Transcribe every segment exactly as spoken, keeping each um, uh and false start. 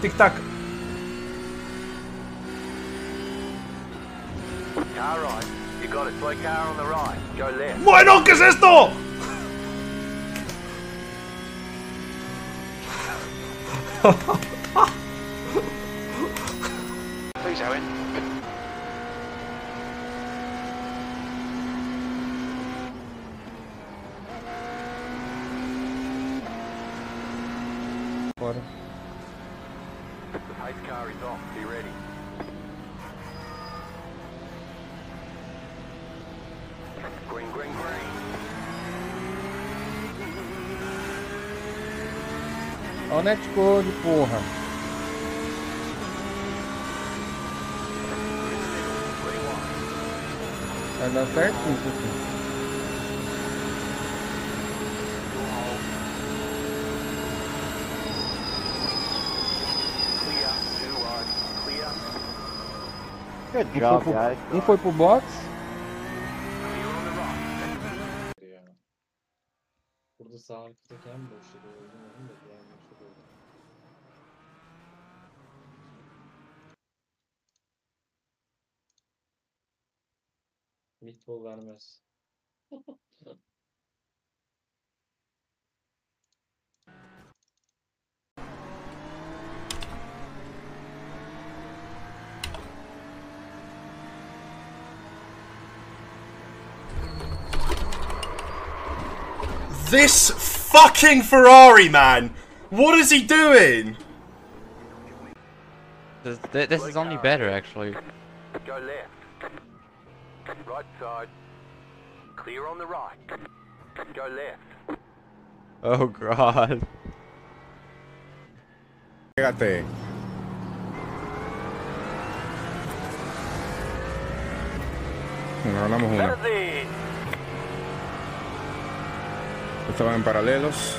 Tic-tac. Bueno, ¿qué es esto? Oneczko de porra. Vai dar certo isso aqui. Um job, foi, pro, um foi pro box. Burada sağlıktaki en boşta gördüm da diğer boşta gördüm. Meatball vermez. This fucking Ferrari, man! What is he doing? This, this is only better, actually. Go left. Right side. Clear on the right. Go left. Oh god. Fíjate. No hablamos uno. Estos van paralelos.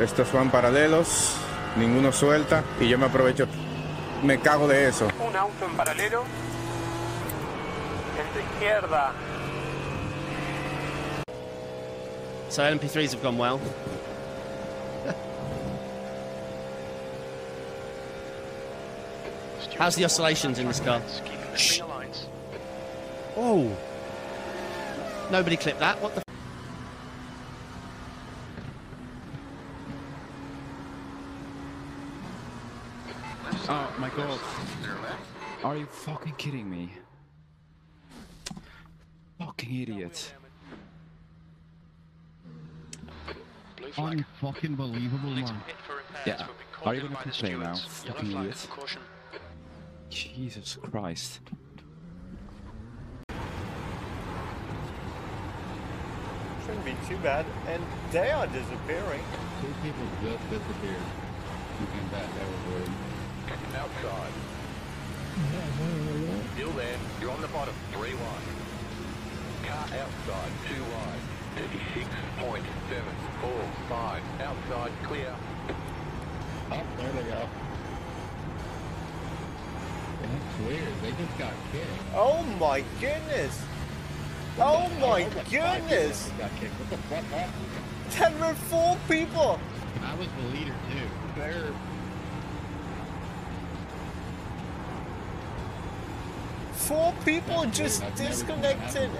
Estos van paralelos. Ninguno suelta. Y yo me aprovecho. Me cago de eso. Un auto en paralelo. El de izquierda. So L M P threes have gone well. How's the oscillations in this car? Oh. Nobody clipped that. What the Oh my god. Are you fucking kidding me? Fucking idiot. Unfucking believable, man. Yeah, are you gonna complain now? Fucking idiot. Jesus Christ. Shouldn't be too bad, and they are disappearing. Two people just disappeared. You can bet that was weird. Outside. Still there, you're on the bottom, three wide. Car outside, two wide. thirty-six point seven four five. Outside, clear. Oh, there they go. That's weird, they just got kicked. Oh my goodness! Oh my goodness! What the fuck happened? That were four people! I was the leader too. They're... Four people just disconnected.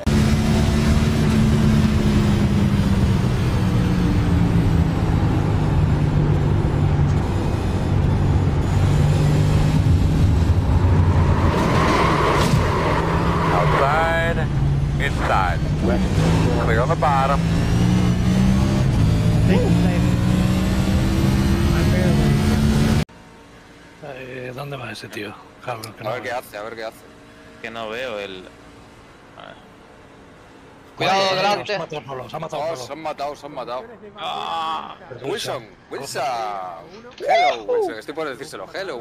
Outside, inside. Clear on the bottom. Eh, ¿dónde va ese tío? Cabrón, que no. A ver qué hace, a ver qué hace. Que no veo el... Ah. Cuidado delante. Se han matado, se han matado, se han matado, se han matado. Ah, Wilson, Wilson. Hello, Wilson, estoy por decírselo. Hello.